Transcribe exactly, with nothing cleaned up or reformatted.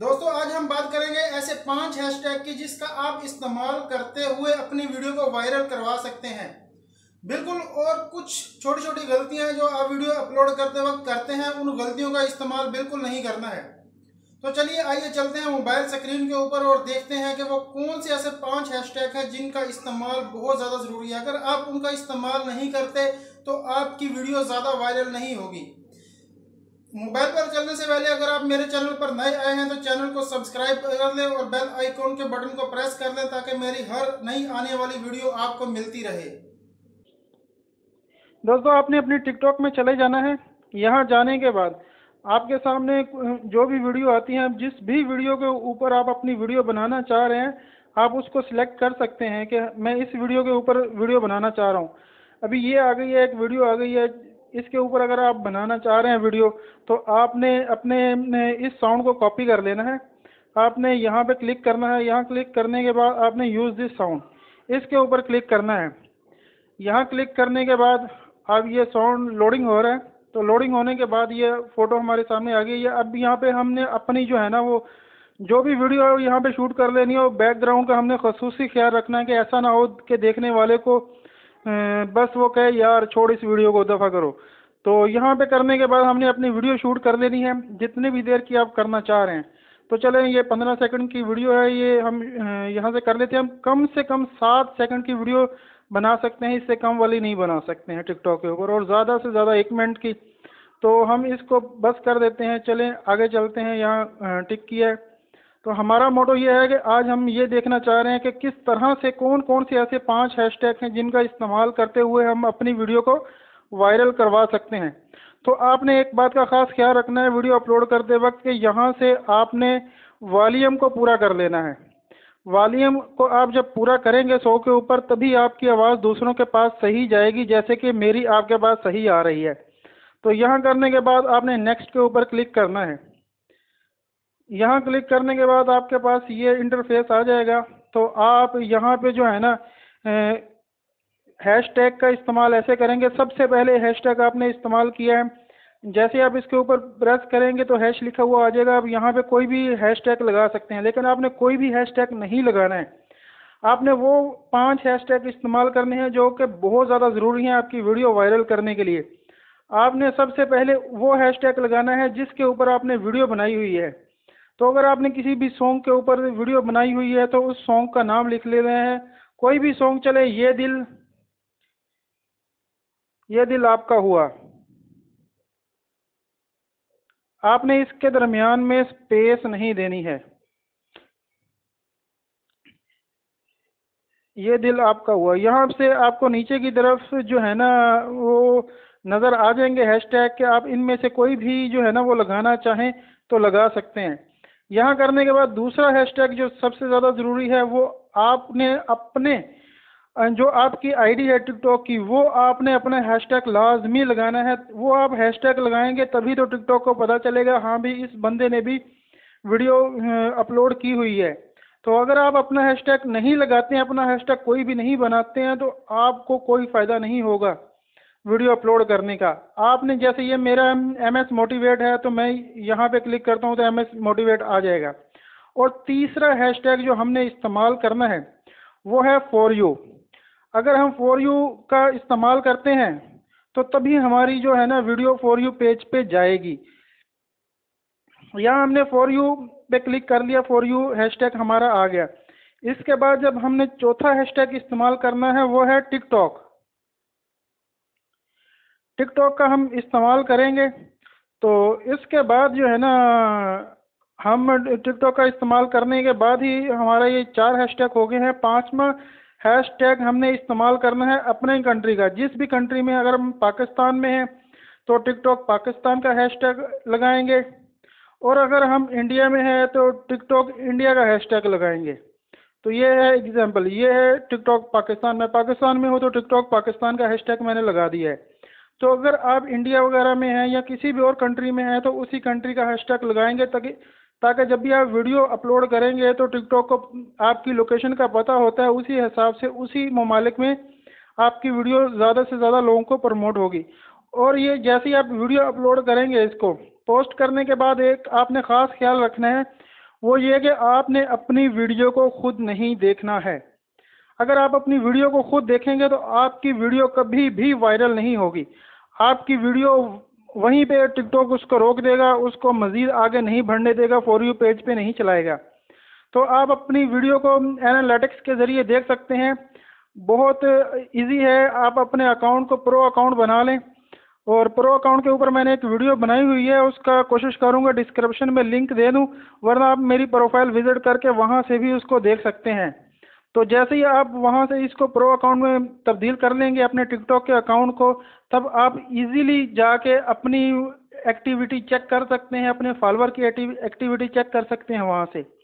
दोस्तों आज हम बात करेंगे ऐसे पांच हैशटैग की जिसका आप इस्तेमाल करते हुए अपनी वीडियो को वायरल करवा सकते हैं। बिल्कुल, और कुछ छोटी छोटी गलतियां हैं जो आप वीडियो अपलोड करते वक्त करते हैं, उन गलतियों का इस्तेमाल बिल्कुल नहीं करना है। तो चलिए आइए चलते हैं मोबाइल स्क्रीन के ऊपर और देखते हैं कि वो कौन से ऐसे पाँच हैशटैग हैं जिनका इस्तेमाल बहुत ज़्यादा ज़रूरी है। अगर आप उनका इस्तेमाल नहीं करते तो आपकी वीडियो ज़्यादा वायरल नहीं होगी। मोबाइल पर चलने से पहले अगर आप मेरे चैनल पर नए आए हैं तो चैनल को सब्सक्राइब कर लें और बेल आइकॉन के बटन को प्रेस कर लें ताकि मेरी हर नई आने वाली वीडियो आपको मिलती रहे। दोस्तों आपने अपने टिकटॉक में चले जाना है। यहाँ जाने के बाद आपके सामने जो भी वीडियो आती है, जिस भी वीडियो के ऊपर आप अपनी वीडियो बनाना चाह रहे हैं, आप उसको सिलेक्ट कर सकते हैं कि मैं इस वीडियो के ऊपर वीडियो बनाना चाह रहा हूँ। अभी ये आ गई है, एक वीडियो आ गई है, इसके ऊपर अगर आप बनाना चाह रहे हैं वीडियो तो आपने अपने इस साउंड को कॉपी कर लेना है। आपने यहाँ पे क्लिक करना है। यहाँ क्लिक करने के बाद आपने यूज़ दिस साउंड, इसके ऊपर क्लिक करना है। यहाँ क्लिक करने के बाद अब ये साउंड लोडिंग हो रहा है। तो लोडिंग होने के बाद ये फ़ोटो हमारे सामने आ गई है। अब यहाँ पे हमने अपनी जो है ना वो जो भी वीडियो यहाँ पर शूट कर लेनी हो, बैकग्राउंड का हमने खसूसी ख्याल रखना है कि ऐसा ना हो कि देखने वाले को बस वो कहे यार छोड़ इस वीडियो को, दफ़ा करो। तो यहाँ पे करने के बाद हमने अपनी वीडियो शूट कर लेनी है, जितनी भी देर की आप करना चाह रहे हैं। तो चलें, ये पंद्रह सेकंड की वीडियो है, ये हम यहाँ से कर लेते हैं। हम कम से कम सात सेकंड की वीडियो बना सकते हैं, इससे कम वाली नहीं बना सकते हैं टिकटॉक के ऊपर, और ज़्यादा से ज़्यादा एक मिनट की। तो हम इसको बस कर देते हैं। चलें आगे चलते हैं। यहाँ टिक किया है। तो हमारा मोटो ये है कि आज हम ये देखना चाह रहे हैं कि किस तरह से कौन कौन से ऐसे पांच हैशटैग हैं जिनका इस्तेमाल करते हुए हम अपनी वीडियो को वायरल करवा सकते हैं। तो आपने एक बात का ख़ास ख्याल रखना है वीडियो अपलोड करते वक्त कि यहाँ से आपने वॉल्यूम को पूरा कर लेना है। वॉल्यूम को आप जब पूरा करेंगे सौ के ऊपर, तभी आपकी आवाज़ दूसरों के पास सही जाएगी, जैसे कि मेरी आपके पास सही आ रही है। तो यहाँ करने के बाद आपने नेक्स्ट के ऊपर क्लिक करना है। यहाँ क्लिक करने के बाद आपके पास ये इंटरफेस आ जाएगा। तो आप यहाँ पे जो है ना हैशटैग का इस्तेमाल ऐसे करेंगे। सबसे पहले हैशटैग आपने इस्तेमाल किया है, जैसे आप इसके ऊपर प्रेस करेंगे तो हैश लिखा हुआ आ जाएगा। आप यहाँ पे कोई भी हैशटैग लगा सकते हैं, लेकिन आपने कोई भी हैशटैग नहीं लगाना है। आपने वो पाँच हैशटैग इस्तेमाल करने हैं जो कि बहुत ज़्यादा ज़रूरी हैं आपकी वीडियो वायरल करने के लिए। आपने सबसे पहले वो हैशटैग लगाना है जिसके ऊपर आपने वीडियो बनाई हुई है। तो अगर आपने किसी भी सॉन्ग के ऊपर वीडियो बनाई हुई है तो उस सॉन्ग का नाम लिख ले रहे हैं, कोई भी सॉन्ग। चले ये दिल ये दिल आपका हुआ। आपने इसके दरमियान में स्पेस नहीं देनी है। ये दिल आपका हुआ। यहाँ से आपको नीचे की तरफ जो है ना वो नज़र आ जाएंगे हैशटैग के। आप इनमें से कोई भी जो है ना वो लगाना चाहें तो लगा सकते हैं। यहाँ करने के बाद दूसरा हैशटैग जो सबसे ज़्यादा ज़रूरी है वो आपने अपने जो आपकी आईडी है टिकटॉक की, वो आपने अपना हैशटैग लाजमी लगाना है। वो आप हैशटैग लगाएंगे तभी तो टिकटॉक को पता चलेगा हाँ भी इस बंदे ने भी वीडियो अपलोड की हुई है। तो अगर आप अपना हैशटैग नहीं लगाते हैं, अपना हैशटैग कोई भी नहीं बनाते हैं, तो आपको कोई फ़ायदा नहीं होगा वीडियो अपलोड करने का। आपने जैसे ये मेरा एम एस मोटिवेट है तो मैं यहाँ पे क्लिक करता हूँ तो एम एस मोटिवेट आ जाएगा। और तीसरा हैशटैग जो हमने इस्तेमाल करना है वो है फॉर यू। अगर हम फॉर यू का इस्तेमाल करते हैं तो तभी हमारी जो है ना वीडियो फॉर यू पेज पे जाएगी। यहाँ हमने फॉर यू पे क्लिक कर लिया, फॉर यू हैशटैग हमारा आ गया। इसके बाद जब हमने चौथा हैशटैग इस्तेमाल करना है वो है टिकटॉक। टिकटॉक का हम इस्तेमाल करेंगे। तो इसके बाद जो है ना हम टिकटॉक का इस्तेमाल करने के बाद ही हमारा ये चार हैशटैग हो गए हैं। पांचवा हैशटैग हमने इस्तेमाल करना है अपने कंट्री का। जिस भी कंट्री में, अगर हम पाकिस्तान में हैं तो टिकटॉक पाकिस्तान का हैशटैग लगाएंगे, और अगर हम इंडिया में हैं तो टिकटॉक इंडिया का हैशटैग लगाएंगे। तो ये है एग्जाम्पल, ये है टिकटॉक पाकिस्तान में। पाकिस्तान में हो तो टिकटॉक पाकिस्तान का हैशटैग मैंने लगा दिया है। तो अगर आप इंडिया वगैरह में हैं या किसी भी और कंट्री में हैं तो उसी कंट्री का हैशटैग लगाएंगे, ताकि ताकि जब भी आप वीडियो अपलोड करेंगे तो टिकटॉक को आपकी लोकेशन का पता होता है, उसी हिसाब से उसी ममालिक में आपकी वीडियो ज़्यादा से ज़्यादा लोगों को प्रमोट होगी। और ये जैसे ही आप वीडियो अपलोड करेंगे, इसको पोस्ट करने के बाद एक आपने ख़ास ख्याल रखना है वो ये कि आपने अपनी वीडियो को खुद नहीं देखना है। अगर आप अपनी वीडियो को खुद देखेंगे तो आपकी वीडियो कभी भी वायरल नहीं होगी। आपकी वीडियो वहीं पे टिकटॉक उसको रोक देगा, उसको मज़ीद आगे नहीं बढ़ने देगा, फॉर यू पेज पे नहीं चलाएगा। तो आप अपनी वीडियो को एनालिटिक्स के ज़रिए देख सकते हैं, बहुत इजी है। आप अपने अकाउंट को प्रो अकाउंट बना लें, और प्रो अकाउंट के ऊपर मैंने एक वीडियो बनाई हुई है, उसका कोशिश करूँगा डिस्क्रिप्शन में लिंक दे दूँ, वरना आप मेरी प्रोफाइल विज़िट करके वहाँ से भी उसको देख सकते हैं। तो जैसे ही आप वहाँ से इसको प्रो अकाउंट में तब्दील कर लेंगे अपने टिकटॉक के अकाउंट को, तब आप इजीली जाके अपनी एक्टिविटी चेक कर सकते हैं, अपने फॉलोअर की एक्टिविटी चेक कर सकते हैं वहाँ से।